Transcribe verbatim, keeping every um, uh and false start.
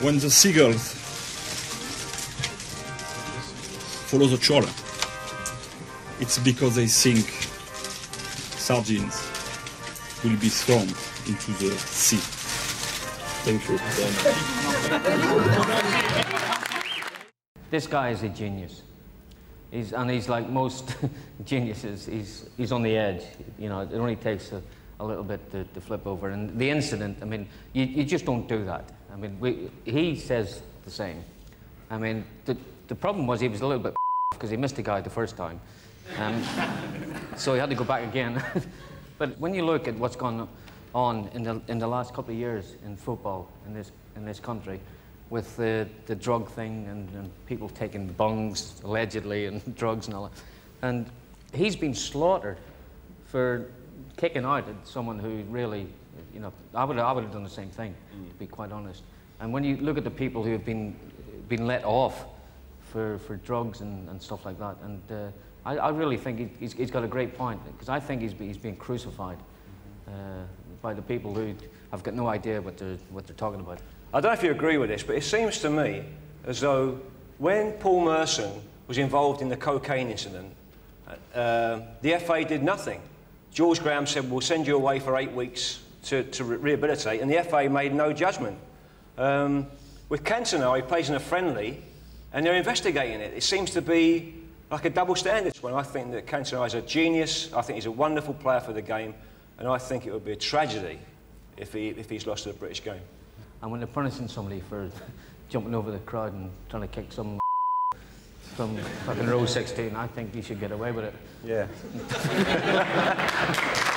when the seagulls follow the trawler, it's because they think sardines will be thrown into the sea. Thank you. This guy is a genius. He's, and he's like most geniuses, he's, he's on the edge. You know, it only takes a, a little bit to, to flip over. And the incident, I mean, you, you just don't do that. I mean, we, he says the same. I mean, the, the problem was he was a little bit because he missed a guy the first time. Um, so he had to go back again. But when you look at what's gone on in the, in the last couple of years in football in this, in this country, with the, the drug thing and, and people taking bungs, allegedly, and drugs and all that. And he's been slaughtered for kicking out at someone who really, you know, I would, I would have done the same thing, mm. to be quite honest. And when you look at the people who have been, been let off for, for drugs and, and stuff like that, and uh, I, I really think he, he's, he's got a great point, because I think he's, he's being crucified uh, by the people who have got no idea what they're, what they're talking about. I don't know if you agree with this, but it seems to me as though when Paul Merson was involved in the cocaine incident, uh, the F A did nothing. George Graham said, we'll send you away for eight weeks to, to re rehabilitate, and the F A made no judgment. Um, with Cantona, he plays in a friendly, and they're investigating it. It seems to be like a double standard. When I think that Cantona is a genius, I think he's a wonderful player for the game, and I think it would be a tragedy if, he, if he's lost to the British game. And when they're punishing somebody for jumping over the crowd and trying to kick some from fucking row sixteen, I think you should get away with it. Yeah.